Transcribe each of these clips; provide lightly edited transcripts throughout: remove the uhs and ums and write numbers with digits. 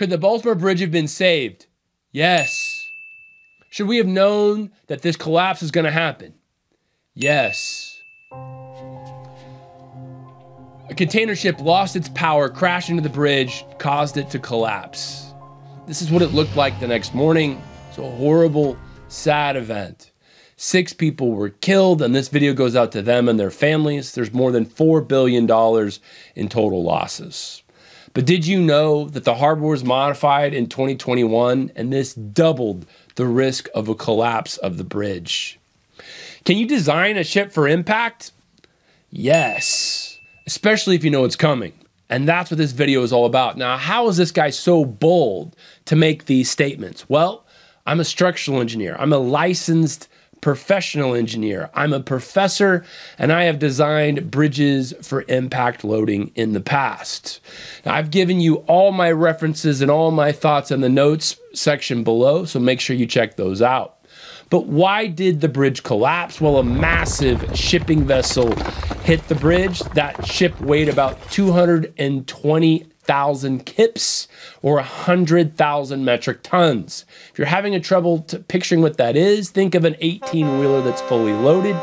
Could the Baltimore Bridge have been saved? Yes. Should we have known that this collapse was going to happen? Yes. A container ship lost its power, crashed into the bridge, caused it to collapse. This is what it looked like the next morning. It's a horrible, sad event. 6 people were killed, and this video goes out to them and their families. There's more than $4 billion in total losses. But did you know that the harbor was modified in 2021, and this doubled the risk of a collapse of the bridge? Can you design a ship for impact? Yes. Especially if you know it's coming. And that's what this video is all about. Now, how is this guy so bold to make these statements? Well, I'm a structural engineer. I'm a licensed professional engineer. I'm a professor, and I have designed bridges for impact loading in the past. Now, I've given you all my references and all my thoughts in the notes section below, so make sure you check those out. But why did the bridge collapse? Well, a massive shipping vessel hit the bridge. That ship weighed about 220,000 kips, or 100,000 metric tons. If you're having a trouble picturing what that is, think of an 18-wheeler that's fully loaded.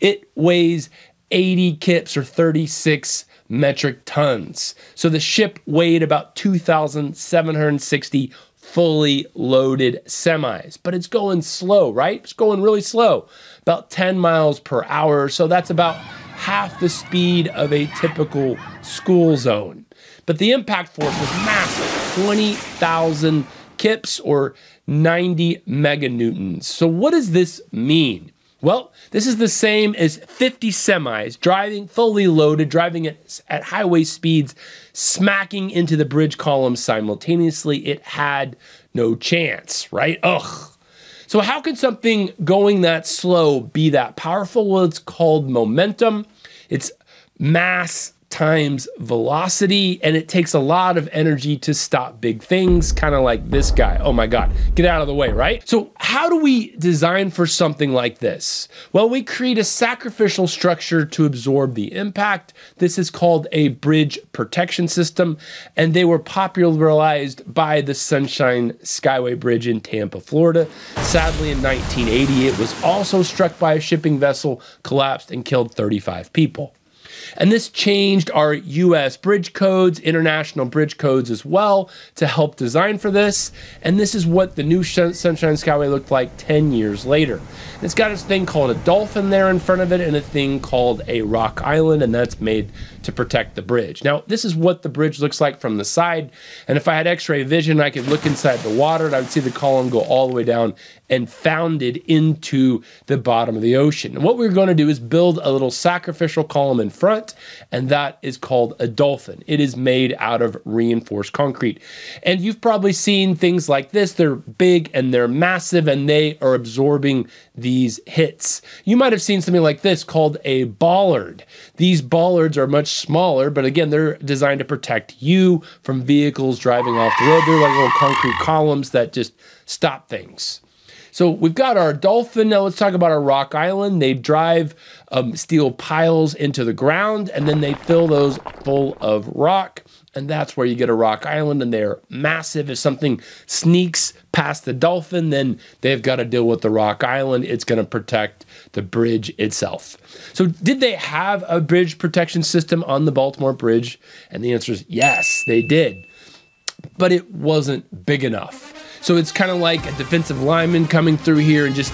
It weighs 80 kips, or 36 metric tons. So the ship weighed about 2,760 fully loaded semis, but it's going slow, right? It's going really slow, about 10 miles per hour. So that's about half the speed of a typical school zone. But the impact force was massive, 20,000 kips, or 90 meganewtons. So what does this mean? Well, this is the same as 50 semis driving fully loaded, driving at highway speeds, smacking into the bridge column simultaneously. It had no chance, right? Ugh. So how could something going that slow be that powerful? Well, it's called momentum. It's mass times velocity, and it takes a lot of energy to stop big things, kind of like this guy. Oh my God, get out of the way, right? So how do we design for something like this? Well, we create a sacrificial structure to absorb the impact. This is called a bridge protection system, and they were popularized by the Sunshine Skyway Bridge in Tampa, Florida. Sadly, in 1980, it was also struck by a shipping vessel, collapsed, and killed 35 people. And this changed our U.S. bridge codes, international bridge codes as well, to help design for this. And this is what the new Sunshine Skyway looked like 10 years later. And it's got this thing called a dolphin there in front of it, and a thing called a rock island, and that's made to protect the bridge. Now, this is what the bridge looks like from the side. And if I had X-ray vision, I could look inside the water, and I would see the column go all the way down and founded into the bottom of the ocean. And what we're going to do is build a little sacrificial column in front, and that is called a dolphin. It is made out of reinforced concrete. And you've probably seen things like this. They're big and they're massive, and they are absorbing these hits. You might have seen something like this called a bollard. These bollards are much smaller, but again, they're designed to protect you from vehicles driving off the road. They're like little concrete columns that just stop things. So we've got our dolphin. Now let's talk about our rock island. They drive steel piles into the ground, and then they fill those full of rock. And that's where you get a rock island, and they're massive. If something sneaks past the dolphin, then they've got to deal with the rock island. It's going to protect the bridge itself. So did they have a bridge protection system on the Baltimore Bridge? And the answer is yes, they did. But it wasn't big enough. So it's kind of like a defensive lineman coming through here and just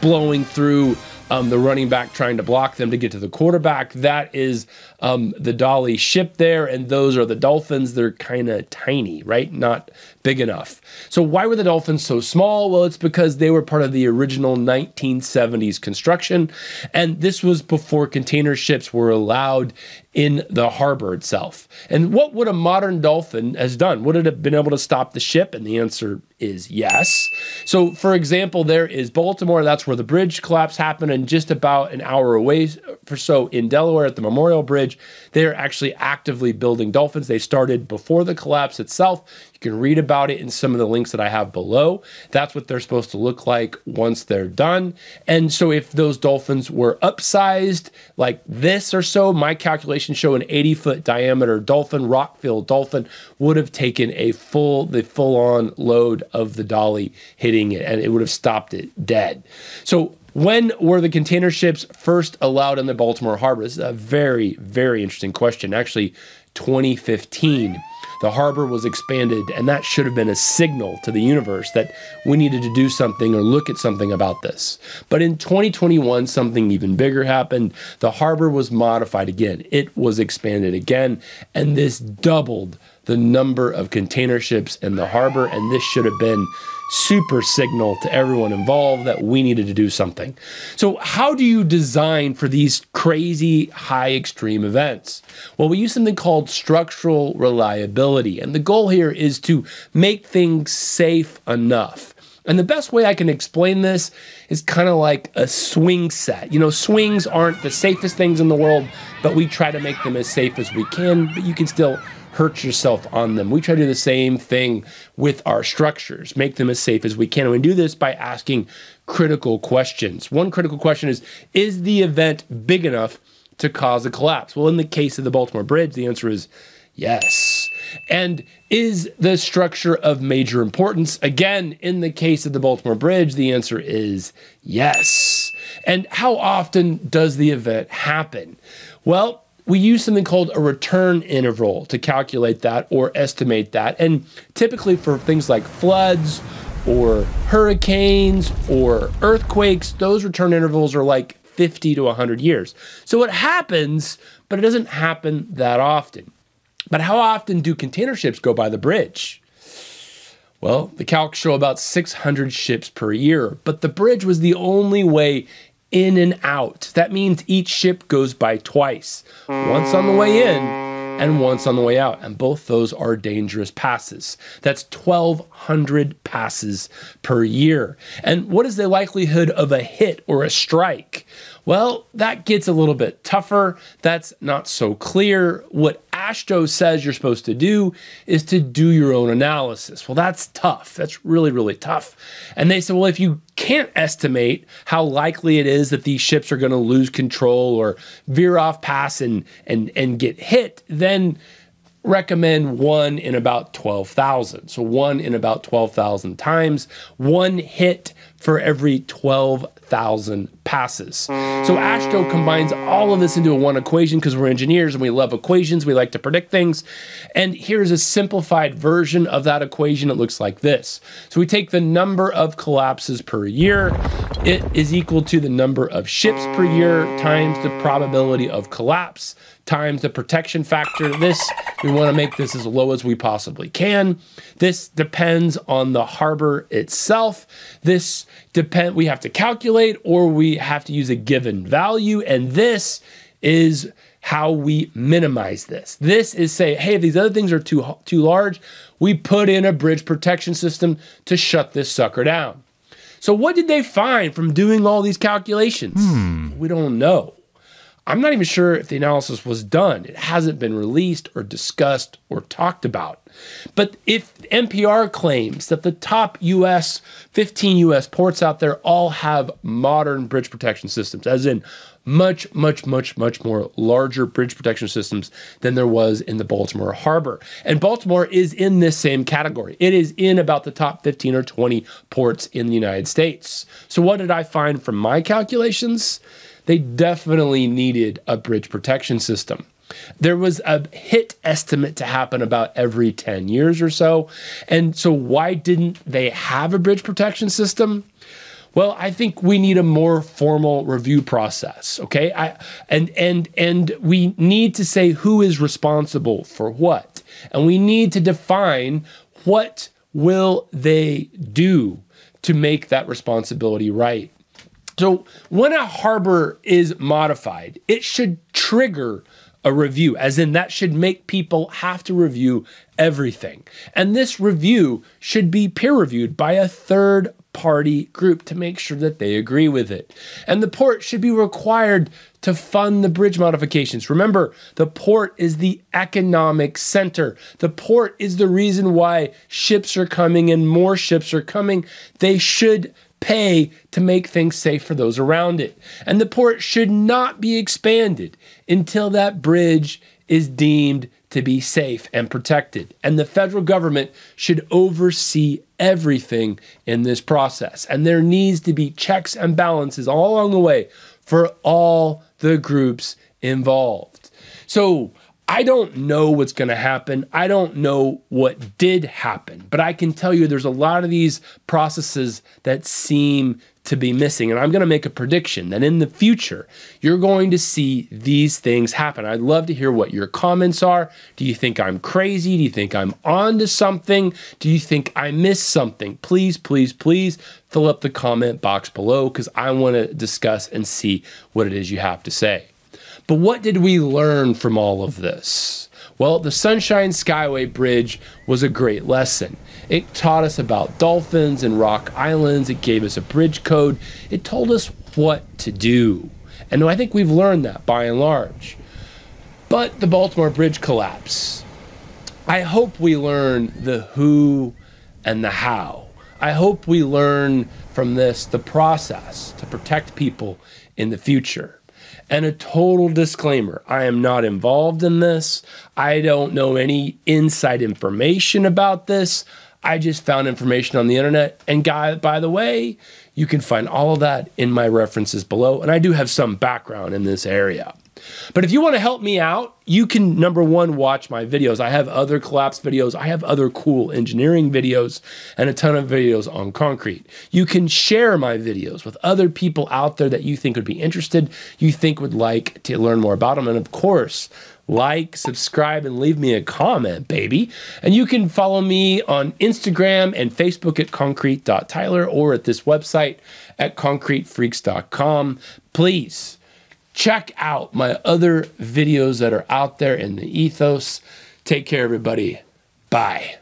blowing through the running back trying to block them to get to the quarterback. That is the Dali ship there, and those are the dolphins. They're kind of tiny, right? Not big enough. So why were the dolphins so small? Well, it's because they were part of the original 1970s construction, and this was before container ships were allowed in the harbor itself. And what would a modern dolphin has done? Would it have been able to stop the ship? And the answer is yes. So for example, there is Baltimore. That's where the bridge collapse happened, and just about an hour away or so in Delaware at the Memorial Bridge, they're actually actively building dolphins. They started before the collapse itself. You can read about it in some of the links that I have below. That's what they're supposed to look like once they're done. And so if those dolphins were upsized like this or so, my calculation simulations show an 80-foot diameter dolphin, rock-filled dolphin, would have taken the full-on load of the Dali hitting it, and it would have stopped it dead. So when were the container ships first allowed in the Baltimore Harbor? This is a very, very interesting question. Actually, 2015, the harbor was expanded, and that should have been a signal to the universe that we needed to do something or look at something about this. But in 2021, something even bigger happened. The harbor was modified again. It was expanded again, and this doubled the number of container ships in the harbor, and this should have been super signal to everyone involved that we needed to do something. So how do you design for these crazy high extreme events? Well, we use something called structural reliability, and the goal here is to make things safe enough. And the best way I can explain this is kind of like a swing set. You know, swings aren't the safest things in the world, but we try to make them as safe as we can, but you can still hurt yourself on them. We try to do the same thing with our structures, make them as safe as we can. And we do this by asking critical questions. One critical question is the event big enough to cause a collapse? Well, in the case of the Baltimore Bridge, the answer is yes. And is the structure of major importance? Again, in the case of the Baltimore Bridge, the answer is yes. And how often does the event happen? Well, we use something called a return interval to calculate that or estimate that. And typically for things like floods or hurricanes or earthquakes, those return intervals are like 50 to 100 years. So it happens, but it doesn't happen that often. But how often do container ships go by the bridge? Well, the calcs show about 600 ships per year, but the bridge was the only way in and out. That means each ship goes by twice, once on the way in and once on the way out. And both those are dangerous passes. That's 1,200 passes per year. And what is the likelihood of a hit or a strike? Well, that gets a little bit tougher. That's not so clear. What AASHTO says you're supposed to do is to do your own analysis. Well, that's tough. That's really, really tough. And they said, well, if you can't estimate how likely it is that these ships are going to lose control or veer off pass and get hit, then recommend one in about 12,000. So one in about 12,000 times, one hit for every 12,000 passes. So AASHTO combines all of this into one equation because we're engineers and we love equations, we like to predict things. And here's a simplified version of that equation. It looks like this. So we take the number of collapses per year. It is equal to the number of ships per year times the probability of collapse times the protection factor. This, we want to make this as low as we possibly can. This depends on the harbor itself. This we have to calculate, or we have to use a given value, and this is how we minimize this. This is say, hey, if these other things are too large, we put in a bridge protection system to shut this sucker down. So what did they find from doing all these calculations? We don't know. I'm not even sure if the analysis was done. It hasn't been released or discussed or talked about. But if NPR claims that the top 15 U.S. ports out there all have modern bridge protection systems, as in much, much, much, much more larger bridge protection systems than there was in the Baltimore Harbor. And Baltimore is in this same category. It is in about the top 15 or 20 ports in the United States. So what did I find from my calculations? They definitely needed a bridge protection system. There was a hit estimate to happen about every 10 years or so. And so why didn't they have a bridge protection system? Well, I think we need a more formal review process, okay? And we need to say who is responsible for what. And we need to define what will they do to make that responsibility right. So when a harbor is modified, it should trigger a review, as in that should make people have to review everything. And this review should be peer-reviewed by a third-party group to make sure that they agree with it. And the port should be required to fund the bridge modifications. Remember, the port is the economic center. The port is the reason why ships are coming and more ships are coming. They should pay to make things safe for those around it. And the port should not be expanded until that bridge is deemed to be safe and protected. And the federal government should oversee everything in this process. And there needs to be checks and balances all along the way for all the groups involved. So I don't know what's going to happen. I don't know what did happen, but I can tell you there's a lot of these processes that seem to be missing. And I'm going to make a prediction that in the future, you're going to see these things happen. I'd love to hear what your comments are. Do you think I'm crazy? Do you think I'm onto something? Do you think I missed something? Please, please, please fill up the comment box below because I want to discuss and see what it is you have to say. But what did we learn from all of this? Well, the Sunshine Skyway Bridge was a great lesson. It taught us about dolphins and rock islands. It gave us a bridge code. It told us what to do. And I think we've learned that by and large. But the Baltimore Bridge collapse, I hope we learn the who and the how. I hope we learn from this the process to protect people in the future. And a total disclaimer, I am not involved in this. I don't know any inside information about this. I just found information on the internet. And guys, by the way, you can find all of that in my references below. And I do have some background in this area. But if you want to help me out, you can, number one, watch my videos. I have other collapse videos. I have other cool engineering videos and a ton of videos on concrete. You can share my videos with other people out there that you think would be interested, you think would like to learn more about them. And of course, like, subscribe, and leave me a comment, baby. And you can follow me on Instagram and Facebook at concrete.tyler or at this website at concretefreaks.com. Please. Check out my other videos that are out there in the ethos. Take care, everybody. Bye.